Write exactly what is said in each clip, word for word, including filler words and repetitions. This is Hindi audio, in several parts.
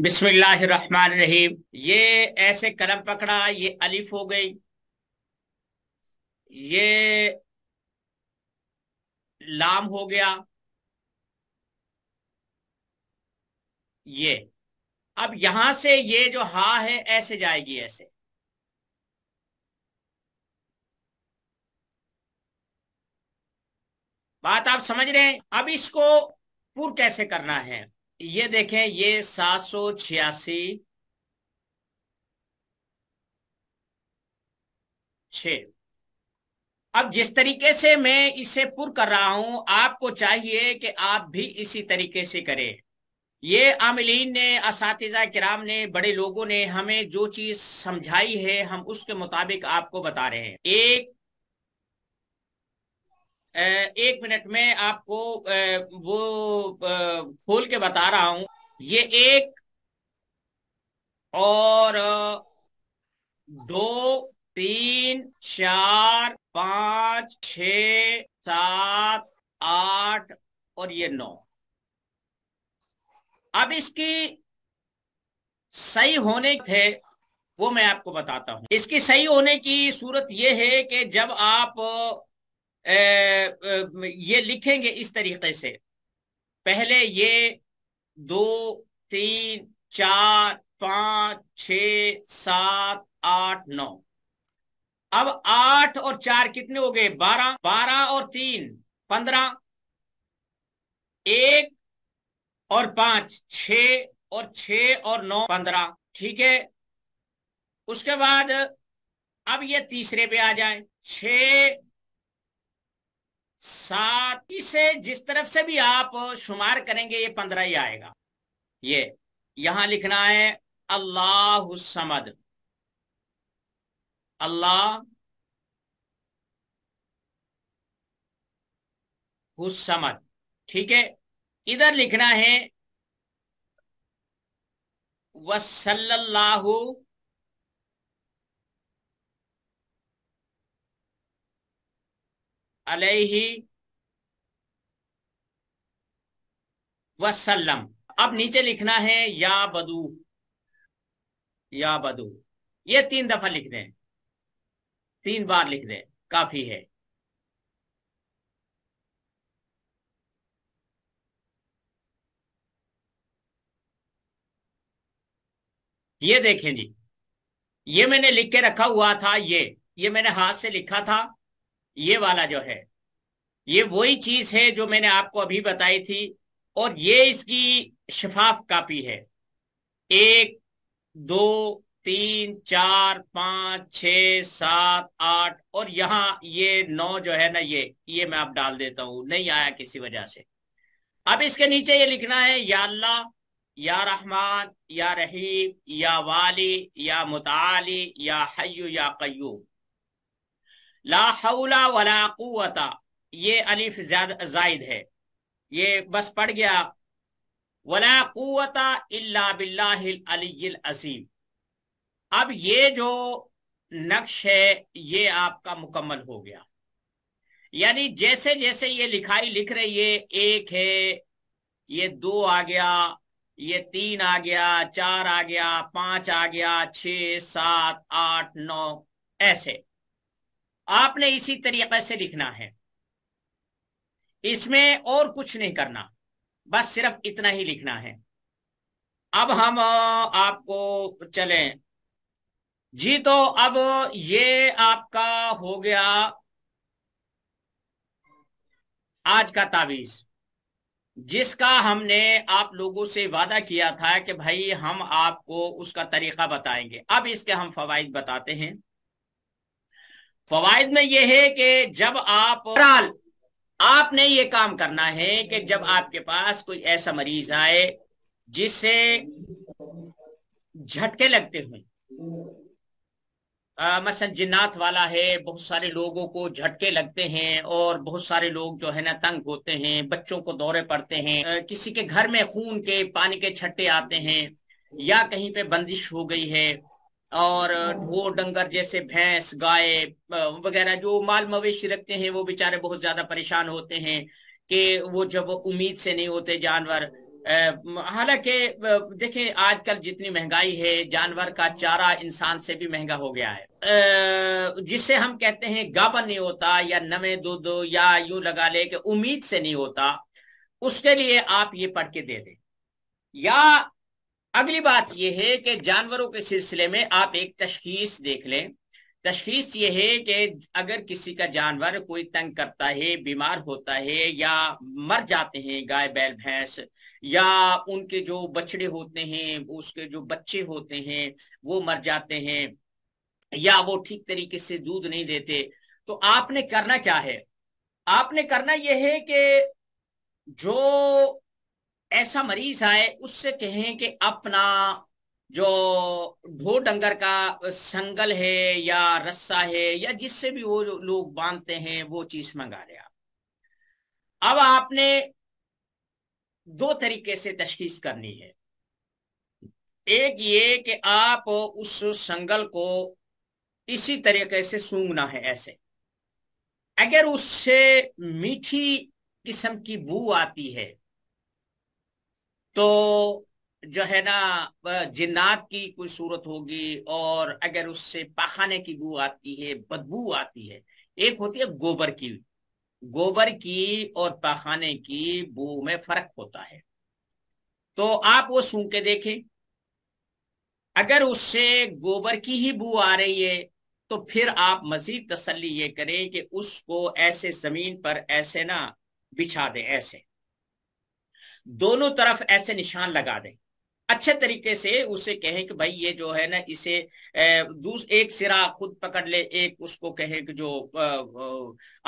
बिस्मिल्लाहिर्रहमानिर्रहीम। ये ऐसे कलम पकड़ा, ये अलिफ हो गई, ये लाम हो गया, ये अब यहां से ये जो हा है ऐसे जाएगी, ऐसे बात आप समझ रहे हैं। अब इसको पूर कैसे करना है ये देखें, ये सात सौ छियासी छ। अब जिस तरीके से मैं इसे पूर कर रहा हूं आपको चाहिए कि आप भी इसी तरीके से करें। ये आमिलीन ने, असातिज़ा किराम ने, बड़े लोगों ने हमें जो चीज समझाई है हम उसके मुताबिक आपको बता रहे हैं। एक एक मिनट में आपको वो खोल के बता रहा हूं। ये एक और दो तीन चार पांच छ सात आठ और ये नौ। अब इसकी सही होने थे वो मैं आपको बताता हूं। इसकी सही होने की सूरत ये है कि जब आप ए, ए, ये लिखेंगे इस तरीके से, पहले ये दो तीन चार पांच छ सात आठ नौ। अब आठ और चार कितने हो गए? बारह। बारह और तीन पंद्रह। एक और पांच छ और छ और नौ पंद्रह। ठीक है, उसके बाद अब ये तीसरे पे आ जाए, छ सात। इसे जिस तरफ से भी आप शुमार करेंगे ये पंद्रह ही आएगा। ये यहां लिखना है अल्लाहु समद, अल्लाहु समद। ठीक है, इधर लिखना है वसल्लल्लाहु अलैहि वसल्लम। अब नीचे लिखना है या बदू, या बदू। ये तीन दफा लिख दें, तीन बार लिख दें, काफी है। ये देखें जी, ये मैंने लिख के रखा हुआ था, ये ये मैंने हाथ से लिखा था। ये वाला जो है ये वही चीज है जो मैंने आपको अभी बताई थी, और ये इसकी शफाफ कापी है। एक दो तीन चार पांच छ सात आठ और यहाँ ये नौ जो है ना, ये ये मैं आप डाल देता हूं, नहीं आया किसी वजह से। अब इसके नीचे ये लिखना है या अल्लाह, या रहमान, या रहीम, या वाली, या मुताली, या हय्यू, या कय्यूम, ला हौला वला कुव्वता। ये अलिफ जायद है, ये बस पड़ गया। वला कुव्वता इल्ला बिल्लाहिल अलिय्यिल अज़ीम। अब ये जो नक्श है ये आपका मुकम्मल हो गया। यानी जैसे जैसे ये लिखाई लिख रही है, एक है, ये दो आ गया, ये तीन आ गया, चार आ गया, पांच आ गया, छः सात आठ नौ, ऐसे आपने इसी तरीके से लिखना है। इसमें और कुछ नहीं करना, बस सिर्फ इतना ही लिखना है। अब हम आपको चलें जी। तो अब ये आपका हो गया आज का तावीज़, जिसका हमने आप लोगों से वादा किया था कि भाई हम आपको उसका तरीका बताएंगे। अब इसके हम फवाइद बताते हैं। फवाइद में यह है कि जब आप आपने ये काम करना है कि जब आपके पास कोई ऐसा मरीज आए जिससे झटके लगते हों, मसलन जिन्नात वाला है, बहुत सारे लोगों को झटके लगते हैं और बहुत सारे लोग जो है ना तंग होते हैं, बच्चों को दौरे पड़ते हैं, किसी के घर में खून के पानी के छट्टे आते हैं, या कहीं पे बंदिश हो गई है और ढोर डंगर जैसे भैंस गाय वगैरह जो माल मवेशी रखते हैं वो बेचारे बहुत ज्यादा परेशान होते हैं कि वो जब उम्मीद से नहीं होते जानवर, हालांकि देखें आजकल जितनी महंगाई है, जानवर का चारा इंसान से भी महंगा हो गया है, जिससे हम कहते हैं गाबन नहीं होता या नमे दूध या यूं लगा ले कि उम्मीद से नहीं होता, उसके लिए आप ये पढ़ के दे दें। या अगली बात यह है कि जानवरों के सिलसिले में आप एक तशखीस देख लें। तशखीस ये है कि अगर किसी का जानवर कोई तंग करता है, बीमार होता है या मर जाते हैं, गाय बैल भैंस या उनके जो बछड़े होते हैं, उसके जो बच्चे होते हैं वो मर जाते हैं या वो ठीक तरीके से दूध नहीं देते, तो आपने करना क्या है? आपने करना यह है कि जो ऐसा मरीज आए उससे कहें कि अपना जो ढो डंगर का संगल है या रस्सा है या जिससे भी वो लोग बांधते हैं वो चीज मंगा ले आप। अब आपने दो तरीके से तशखीस करनी है। एक ये कि आप उस संगल को इसी तरीके से सूंघना है ऐसे, अगर उससे मीठी किस्म की बू आती है तो जो है ना जिन्नात की कोई सूरत होगी, और अगर उससे पाखाने की बू आती है, बदबू आती है, एक होती है गोबर की, गोबर की और पाखाने की बू में फर्क होता है, तो आप वो सूंघ के देखें। अगर उससे गोबर की ही बू आ रही है तो फिर आप मजीद तसल्ली ये करें कि उसको ऐसे जमीन पर ऐसे ना बिछा दें, ऐसे दोनों तरफ ऐसे निशान लगा दें अच्छे तरीके से। उसे कहें कि भाई ये जो है ना इसे एक सिरा खुद पकड़ ले, एक उसको कहें कि जो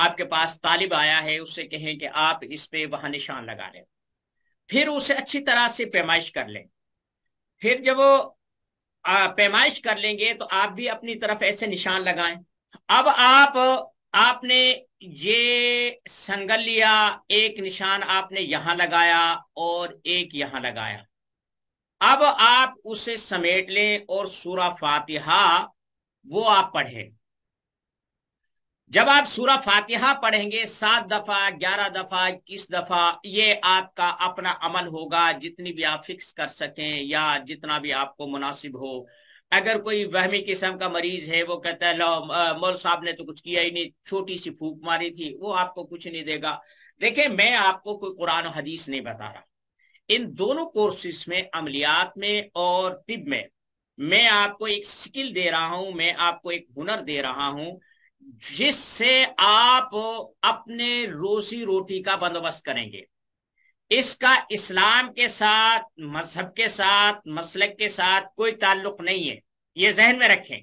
आपके पास तालिब आया है उससे कहें कि आप इस पे वहां निशान लगा लें, फिर उसे अच्छी तरह से पैमाइश कर लें। फिर जब वो पैमाइश कर लेंगे तो आप भी अपनी तरफ ऐसे निशान लगाएं। अब आप आपने ये संगल लिया, एक निशान आपने यहां लगाया और एक यहां लगाया। अब आप उसे समेट लें और सूरा फातिहा वो आप पढ़ें। जब आप सूरा फातिहा पढ़ेंगे सात दफा, ग्यारह दफा, इक्कीस दफा, ये आपका अपना अमल होगा, जितनी भी आप फिक्स कर सकें या जितना भी आपको मुनासिब हो। अगर कोई वहमी किस्म का मरीज है, वो कहता है लो मौल साहब ने तो कुछ किया ही नहीं, छोटी सी फूंक मारी थी, वो आपको कुछ नहीं देगा। देखें, मैं आपको कोई कुरान और हदीस नहीं बता रहा, इन दोनों कोर्सेस में, अमलियात में और तिब में, मैं आपको एक स्किल दे रहा हूं, मैं आपको एक हुनर दे रहा हूं, जिससे आप अपने रोजी रोटी का बंदोबस्त करेंगे। इसका इस्लाम के साथ, मजहब के साथ, मसलक के साथ कोई ताल्लुक नहीं है, ये जहन में रखें।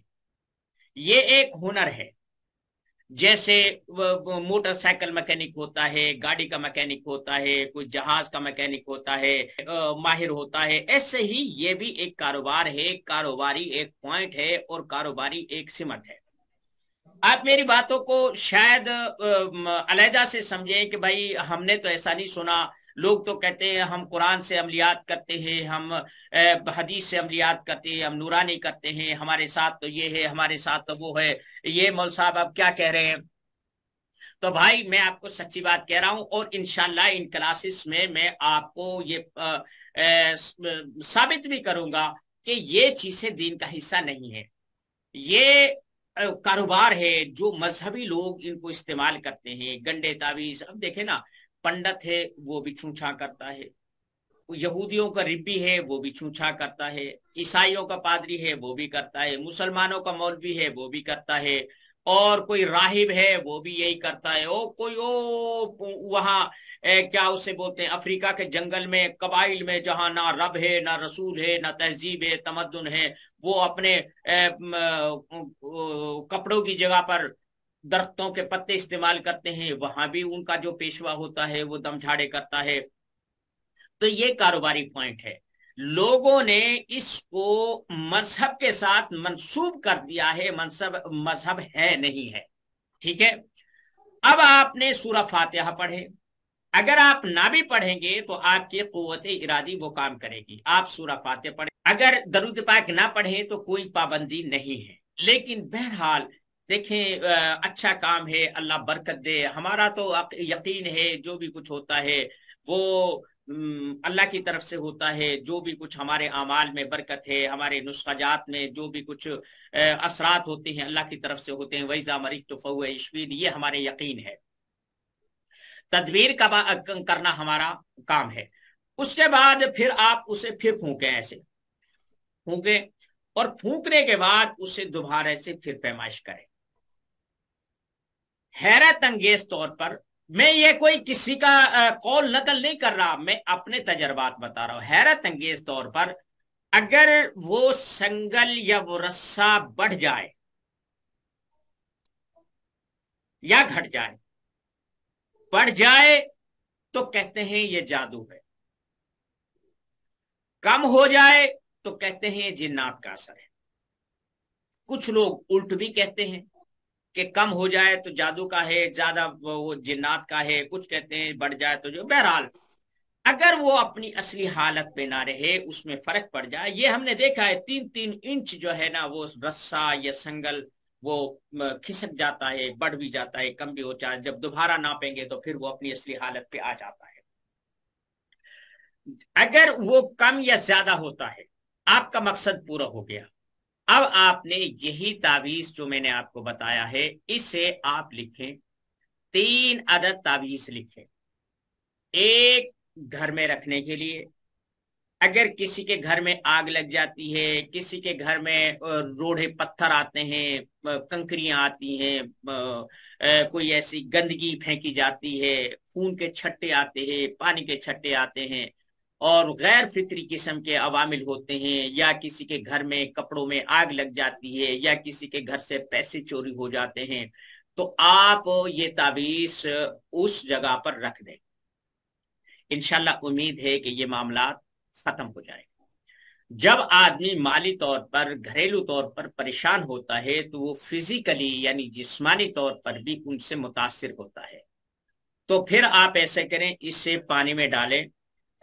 ये एक हुनर है, जैसे मोटरसाइकिल मैकेनिक होता है, गाड़ी का मैकेनिक होता है, कोई जहाज का मैकेनिक होता है, आ, माहिर होता है, ऐसे ही ये भी एक कारोबार है, कारोबारी एक पॉइंट है और कारोबारी एक सिमत है। आप मेरी बातों को शायद अलहदा से समझें कि भाई हमने तो ऐसा नहीं सुना, लोग तो कहते हैं हम कुरान से अमलियात करते हैं, हम हदीस से अमलियात करते हैं, हम नूरानी करते हैं, हमारे साथ तो ये है, हमारे साथ तो वो है, ये मौल साहब आप क्या कह रहे हैं। तो भाई मैं आपको सच्ची बात कह रहा हूं, और इंशाल्लाह इन क्लासेस में मैं आपको ये आ, आ, साबित भी करूंगा कि ये चीजें दीन का हिस्सा नहीं है, ये कारोबार है जो मजहबी लोग इनको इस्तेमाल करते हैं। गंडे तावीज, अब देखे ना पंडित है वो भी छूछा करता है, यहूदियों का रिब्बी है वो भी छूछा करता है, ईसाइयों का पादरी है वो भी करता है, मुसलमानों का मौलवी है वो भी करता है, और कोई राहिब है वो भी यही करता है, और कोई ओ वहाँ क्या उसे बोलते हैं अफ्रीका के जंगल में, कबाइल में, जहाँ ना रब है ना रसूल है ना तहजीब है, तमद्दुन है, वो अपने ए, कपड़ों की जगह पर दरख्तों के पत्ते इस्तेमाल करते हैं, वहां भी उनका जो पेशवा होता है वो दम झाड़े करता है। तो ये कारोबारी पॉइंट है, लोगों ने इसको मजहब के साथ मंसूब कर दिया है, मजहब मजहब है नहीं है, ठीक है। अब आपने सूरह फातिहा पढ़े, अगर आप ना भी पढ़ेंगे तो आपकी क़ुव्वत इरादी वो काम करेगी, आप सूरह फातिहा पढ़े। अगर दरूद पाक ना पढ़े तो कोई पाबंदी नहीं है, लेकिन बहरहाल देखें अच्छा काम है, अल्लाह बरकत दे। हमारा तो यकीन है जो भी कुछ होता है वो अल्लाह की तरफ से होता है। जो भी कुछ हमारे आमाल में बरकत है, हमारे नुस्खाजात में जो भी कुछ असरात होते हैं अल्लाह की तरफ से होते हैं। वैज़ा मरीज़तु फ़हुव यशफीन, ये हमारे यकीन है। तदबीर का करना हमारा काम है। उसके बाद फिर आप उसे फिर फूंके, ऐसे फूंके और फूंकने के बाद उसे दोबारा से फिर पैमाइश करें। हैरत अंगेज तौर पर, मैं ये कोई किसी का कौल नकल नहीं कर रहा, मैं अपने तजर्बात बता रहा हूं, हैरत अंगेज तौर पर अगर वो संगल या वो रस्सा बढ़ जाए या घट जाए, बढ़ जाए तो कहते हैं ये जादू है, कम हो जाए तो कहते हैं ये जिन्नात का असर है। कुछ लोग उल्ट भी कहते हैं कि कम हो जाए तो जादू का है, ज्यादा वो जिन्नात का है, कुछ कहते हैं बढ़ जाए तो जो। बहरहाल अगर वो अपनी असली हालत पे ना रहे, उसमें फर्क पड़ जाए। ये हमने देखा है तीन तीन इंच जो है ना वो रस्सा या संगल वो खिसक जाता है, बढ़ भी जाता है, कम भी हो जाए, जब दोबारा नापेंगे तो फिर वो अपनी असली हालत पे आ जाता है। अगर वो कम या ज्यादा होता है, आपका मकसद पूरा हो गया। अब आपने यही तावीज़ जो मैंने आपको बताया है इसे आप लिखें, तीन अदद तावीज़ लिखें, एक घर में रखने के लिए। अगर किसी के घर में आग लग जाती है, किसी के घर में रोड़े पत्थर आते हैं, कंकरियां आती हैं, कोई ऐसी गंदगी फेंकी जाती है, खून के छट्टे आते हैं, पानी के छट्टे आते हैं और गैर फितरी किस्म के अवामिल होते हैं, या किसी के घर में कपड़ों में आग लग जाती है, या किसी के घर से पैसे चोरी हो जाते हैं, तो आप ये ताबीज़ उस जगह पर रख दें। इंशाल्लाह उम्मीद है कि ये मामला खत्म हो जाए। जब आदमी माली तौर पर, घरेलू तौर पर परेशान होता है तो वो फिजिकली यानी जिस्मानी तौर पर भी उनसे मुतासिर होता है। तो फिर आप ऐसे करें, इसे पानी में डालें,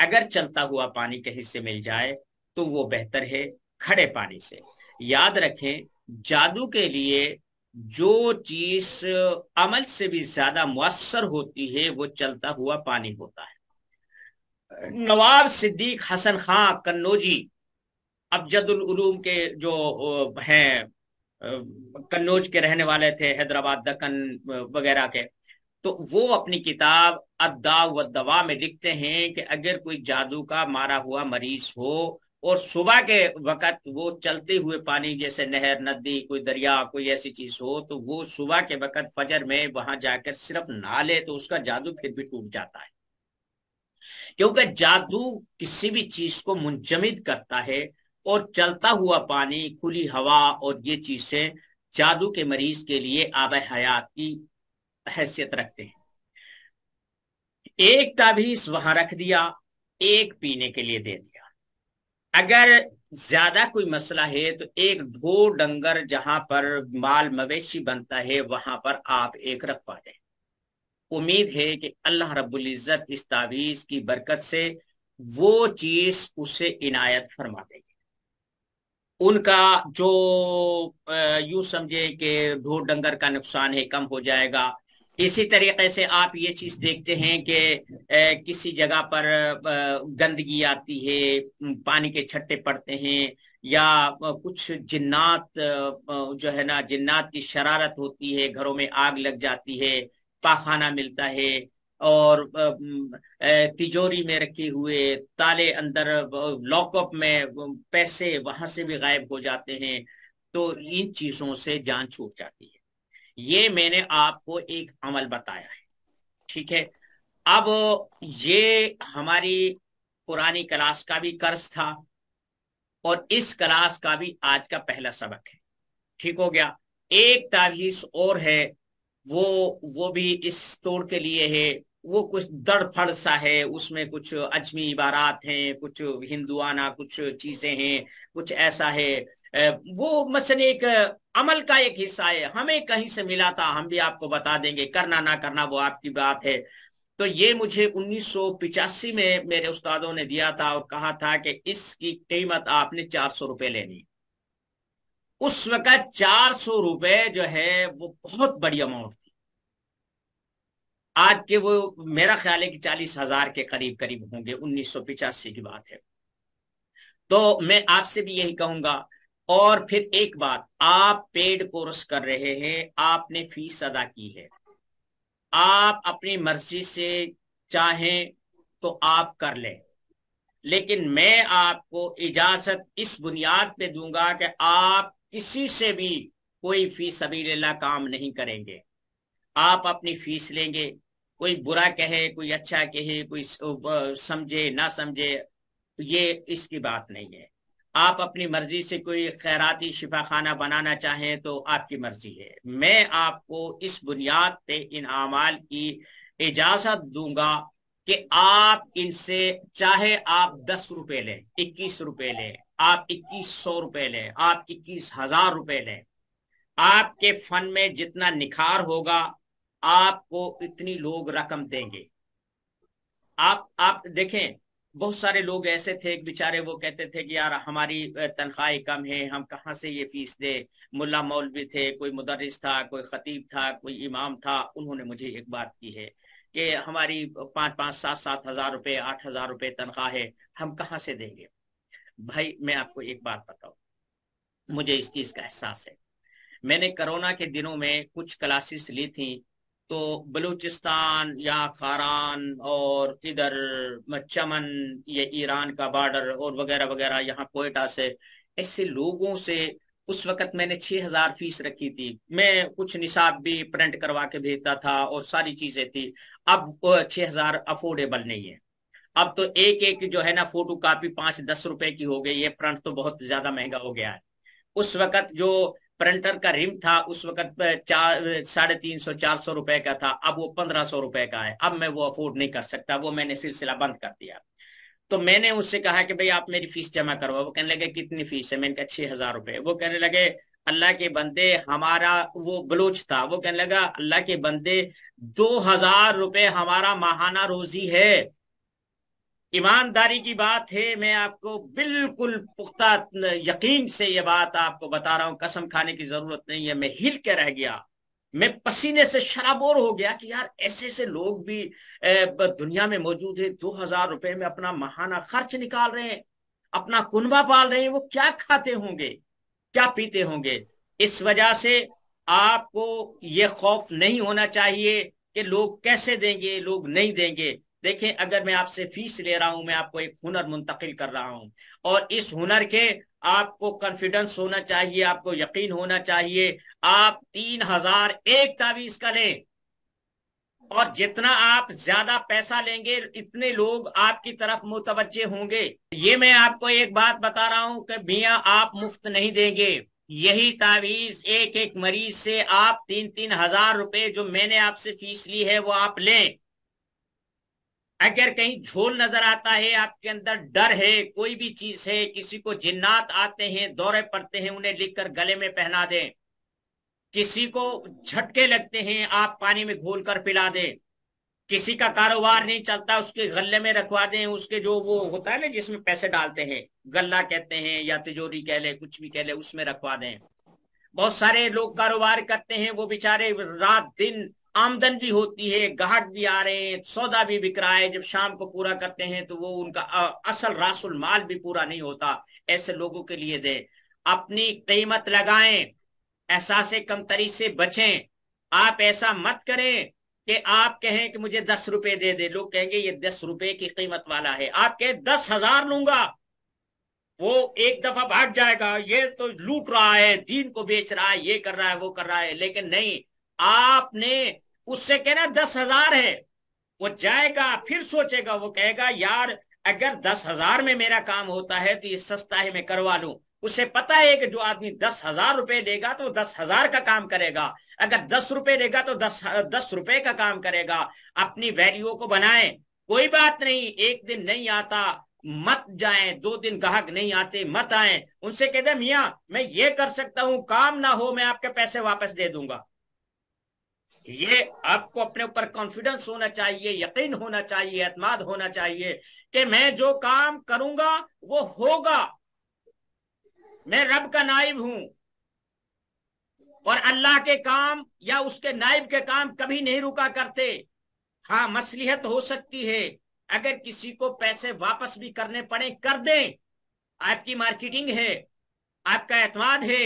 अगर चलता हुआ पानी के हिस्से मिल जाए तो वो बेहतर है खड़े पानी से। याद रखें, जादू के लिए जो चीज अमल से भी ज्यादा मुअस्सर होती है वो चलता हुआ पानी होता है। नवाब सिद्दीक हसन खां कन्नौजी, अबजदुल उलूम के जो हैं, कन्नौज के रहने वाले थे, हैदराबाद दक्कन वगैरह के, तो वो अपनी किताब अद्दाव व दवा में लिखते हैं कि अगर कोई जादू का मारा हुआ मरीज हो और सुबह के वक्त वो चलते हुए पानी, जैसे नहर, नदी, कोई दरिया, कोई ऐसी चीज हो, तो वो सुबह के वक्त फजर में वहां जाकर सिर्फ नहा ले तो उसका जादू फिर भी टूट जाता है। क्योंकि जादू किसी भी चीज को मुंजमद करता है और चलता हुआ पानी, खुली हवा और ये चीजें जादू के मरीज के लिए आब हयात की हैसियत रखते हैं। एक ताबीज वहां रख दिया, एक पीने के लिए दे दिया। अगर ज्यादा कोई मसला है तो एक ढो डंगर जहां पर माल मवेशी बनता है वहां पर आप एक रख पा दें। उम्मीद है कि अल्लाह रब्बुल इज़्ज़त इस ताबीज की बरकत से वो चीज उसे इनायत फरमा देगी। उनका जो यूं समझे कि ढो डंगर का नुकसान है कम हो जाएगा। इसी तरीके से आप ये चीज देखते हैं कि किसी जगह पर गंदगी आती है, पानी के छट्टे पड़ते हैं, या कुछ जिन्नात जो है ना, जिन्नात की शरारत होती है, घरों में आग लग जाती है, पाखाना मिलता है और तिजोरी में रखे हुए ताले, अंदर लॉकअप में पैसे वहां से भी गायब हो जाते हैं, तो इन चीजों से जान छूट जाती है। ये मैंने आपको एक अमल बताया है, ठीक है। अब ये हमारी पुरानी क्लास का भी कर्ज था और इस क्लास का भी आज का पहला सबक है, ठीक हो गया। एक तावीज़ और है, वो वो भी इस तोड़ के लिए है। वो कुछ दड़फड़ सा है, उसमें कुछ अजमी इबारात हैं, कुछ हिंदुआना कुछ चीजें हैं, कुछ ऐसा है। वो मसलन एक अमल का एक हिस्सा है, हमें कहीं से मिला था, हम भी आपको बता देंगे, करना ना करना वो आपकी बात है। तो ये मुझे उन्नीस सौ पिचासी में मेरे उस्तादों ने दिया था और कहा था कि इसकी कीमत आपने चार सौ रुपये लेनी। उस वक्त चार सौ रुपये जो है वो बहुत बड़ी अमाउंट थी। आज के वो मेरा ख्याल है कि चालीस हजार के करीब करीब होंगे, उन्नीस सौ पिचासी की बात है। तो मैं आपसे भी यही कहूंगा। और फिर एक बात, आप पेड कोर्स कर रहे हैं, आपने फीस अदा की है, आप अपनी मर्जी से चाहें तो आप कर लें, लेकिन मैं आपको इजाजत इस बुनियाद पे दूंगा कि आप किसी से भी कोई फी सबीलिल्लाह काम नहीं करेंगे। आप अपनी फीस लेंगे, कोई बुरा कहे, कोई अच्छा कहे, कोई समझे ना समझे, ये इसकी बात नहीं है। आप अपनी मर्जी से कोई खैराती शिफा खाना बनाना चाहें तो आपकी मर्जी है। मैं आपको इस बुनियाद पे इन आमाल की इजाजत दूंगा कि आप इनसे चाहे आप दस रुपए लें, इक्कीस रुपए लें, आप इक्कीस सौ रुपए लें, आप इक्कीस हजार रुपए लें, आपके फन में जितना निखार होगा आपको इतनी लोग रकम देंगे। आप आप देखें, बहुत सारे लोग ऐसे थे बेचारे, वो कहते थे कि यार हमारी तनख्वाही कम है, हम कहाँ से ये फीस दे। मुल्ला मौलवी थे, कोई मुदर्रिस था, कोई खतीब था, कोई इमाम था, उन्होंने मुझे एक बात की है कि हमारी पाँच पाँच सात सात हजार रुपये आठ हजार रुपये तनख्वाह है, हम कहाँ से देंगे। भाई मैं आपको एक बात बताऊँ, मुझे इस चीज़ का एहसास है। मैंने कोरोना के दिनों में कुछ क्लासेस ली थी, तो बलूचिस्तान या खारान और इधर चमन, ये ईरान का बॉर्डर और वगैरह वगैरह, यहाँ कोयटा से ऐसे लोगों से उस वक़्त मैंने छः हज़ार फीस रखी थी। मैं कुछ निसाब भी प्रिंट करवा के भेजता था और सारी चीज़ें थी। अब छः हज़ार अफोर्डेबल नहीं है। अब तो एक एक जो है ना फोटो कापी पाँच दस रुपए की हो गई है, प्रिंट तो बहुत ज़्यादा महंगा हो गया है। उस वक़्त जो प्रिंटर का रिम था उस वक़्त चार साढ़े तीन सौ चार सौ रुपए का था, अब वो पंद्रह सौ रुपए का है। अब मैं वो अफोर्ड नहीं कर सकता, वो मैंने सिलसिला बंद कर दिया। तो मैंने उससे कहा कि भाई आप मेरी फीस जमा करवा। वो कहने लगे कितनी फीस है, मैंने कहा छः हज़ार रुपये। वो कहने लगे अल्लाह के बंदे, हमारा वो बलोच था, वो कहने लगा अल्लाह के बंदे दो हजार रुपये हमारा माहाना रोजी है। ईमानदारी की बात है, मैं आपको बिल्कुल पुख्ता यकीन से ये बात आपको बता रहा हूँ, कसम खाने की जरूरत नहीं है। मैं हिल के रह गया, मैं पसीने से शराबोर हो गया कि यार ऐसे ऐसे लोग भी दुनिया में मौजूद है, दो हजार रुपये में अपना महाना खर्च निकाल रहे हैं, अपना कुनबा पाल रहे हैं। वो क्या खाते होंगे, क्या पीते होंगे। इस वजह से आपको ये खौफ नहीं होना चाहिए कि लोग कैसे देंगे, लोग नहीं देंगे। देखें, अगर मैं आपसे फीस ले रहा हूं, मैं आपको एक हुनर मुंतकिल कर रहा हूं, और इस हुनर के आपको कॉन्फिडेंस होना चाहिए, आपको यकीन होना चाहिए। आप तीन हजार एक तावीज का लें, और जितना आप ज्यादा पैसा लेंगे इतने लोग आपकी तरफ मुतवज्जे होंगे। ये मैं आपको एक बात बता रहा हूं कि मियाँ आप मुफ्त नहीं देंगे। यही तावीज एक एक मरीज से आप तीन तीन हजार रुपये जो मैंने आपसे फीस ली है वो आप लें। अगर कहीं झोल नजर आता है, आपके अंदर डर है, कोई भी चीज है, किसी को जिन्नात आते हैं, दौरे पड़ते हैं, उन्हें लिखकर गले में पहना दें। किसी को झटके लगते हैं, आप पानी में घोलकर पिला दें। किसी का कारोबार नहीं चलता, उसके गले में रखवा दें। उसके जो वो होता है ना जिसमें पैसे डालते हैं, गल्ला कहते हैं या तिजोरी कह ले, कुछ भी कह ले, उसमें रखवा दें। बहुत सारे लोग कारोबार करते हैं, वो बेचारे रात दिन आमदन भी होती है, ग्राहक भी आ रहे हैं, सौदा भी बिक रहा है, जब शाम को पूरा करते हैं तो वो उनका असल रासुल माल भी पूरा नहीं होता। ऐसे लोगों के लिए दे, अपनी कीमत लगाएं, एहसास कमतरी से बचें। आप ऐसा मत करें कि आप कहें कि मुझे दस रुपए दे दे, लोग कहेंगे ये दस रुपए की कीमत वाला है। आप कहें दस हजार लूंगा, वो एक दफा भाग जाएगा, ये तो लूट रहा है, दीन को बेच रहा है, ये कर रहा है, वो कर रहा है। लेकिन नहीं, आपने उससे कहना दस हजार है, वो जाएगा फिर सोचेगा, वो कहेगा यार अगर दस हजार में मेरा काम होता है तो ये सस्ता है, मैं करवा लूं। उसे पता है कि जो आदमी दस हजार रुपये देगा तो दस हजार का काम करेगा, अगर दस रुपये देगा तो दस दस रुपये का काम करेगा। अपनी वैल्यू को बनाए, कोई बात नहीं, एक दिन नहीं आता मत जाए, दो दिन ग्राहक नहीं आते मत आए, उनसे कह दे मियाँ मैं ये कर सकता हूँ, काम ना हो मैं आपके पैसे वापस दे दूंगा। ये आपको अपने ऊपर कॉन्फिडेंस होना चाहिए, यकीन होना चाहिए, एतमाद होना चाहिए कि मैं जो काम करूंगा वो होगा। मैं रब का नाइब हूं, और अल्लाह के काम या उसके नाइब के काम कभी नहीं रुका करते। हाँ मसलिहत हो सकती है, अगर किसी को पैसे वापस भी करने पड़े कर दें, आपकी मार्केटिंग है, आपका एतमाद है।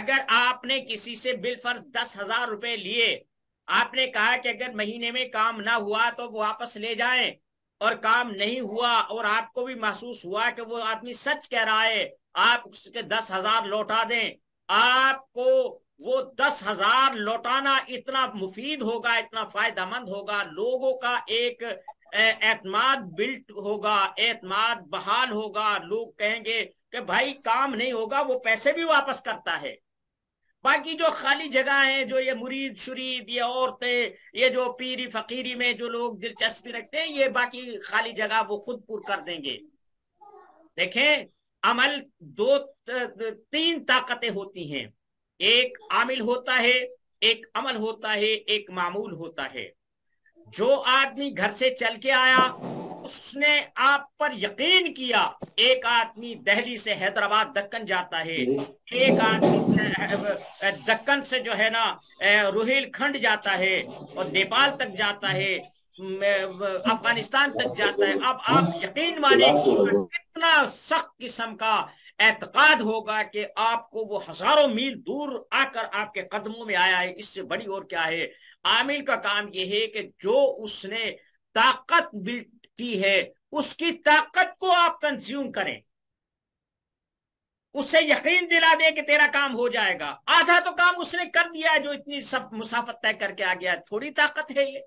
अगर आपने किसी से बिलफर्ज दस हजार रुपए लिए, आपने कहा कि अगर महीने में काम ना हुआ तो वो वापस ले जाएं, और काम नहीं हुआ और आपको भी महसूस हुआ कि वो आदमी सच कह रहा है, आप उसके दस हजार लौटा दें। आपको वो दस हजार लौटाना इतना मुफीद होगा, इतना फायदेमंद होगा, लोगों का एक एतमाद बिल्ट होगा, एतमाद बहाल होगा। लोग कहेंगे कि भाई काम नहीं होगा, वो पैसे भी वापस करता है। बाकी जो खाली जगह है, जो ये मुरीद शुरीद, ये औरतें, ये जो पीरी फकीरी में जो लोग दिलचस्पी रखते हैं, ये बाकी खाली जगह वो खुद पूर कर देंगे। देखें, अमल दो तीन ताकतें होती हैं, एक आमिल होता है, एक अमल होता है, एक मामूल होता है। जो आदमी घर से चल के आया, उसने आप पर यकीन किया। एक आदमी दिल्ली से हैदराबाद दक्कन जाता है, एक आदमी दक्कन से जो है ना रुहेलखंड जाता है और नेपाल तक जाता है, अफगानिस्तान तक जाता है। अब आप यकीन माने कि उसका कितना सख्त किस्म का एतकाद होगा कि आपको वो हजारों मील दूर आकर आपके कदमों में आया है। इससे बड़ी और क्या है। आमिल का काम यह है कि जो उसने ताकत बिल्ट की है, उसकी ताकत को आप कंज्यूम करें, उससे यकीन दिला दें कि तेरा काम हो जाएगा। आधा तो काम उसने कर दिया है, जो इतनी सब मुसाफत तय करके आ गया। थोड़ी ताकत है ये।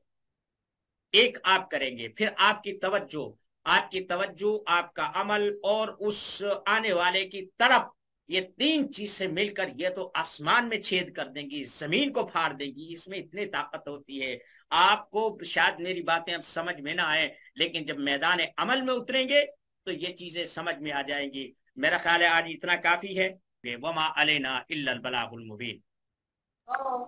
एक आप करेंगे, फिर आपकी तवज्जो, आपकी तवज्जो, आपका अमल और उस आने वाले की तरफ, ये तीन चीज से मिलकर ये तो आसमान में छेद कर देंगी, जमीन को फाड़ देगी। इसमें इतनी ताकत होती है। आपको शायद मेरी बातें अब समझ में ना आए, लेकिन जब मैदान अमल में उतरेंगे तो ये चीजें समझ में आ जाएंगी। मेरा ख्याल है आज इतना काफी है। वमा अलैना इल्लल बलागुल मुबीन।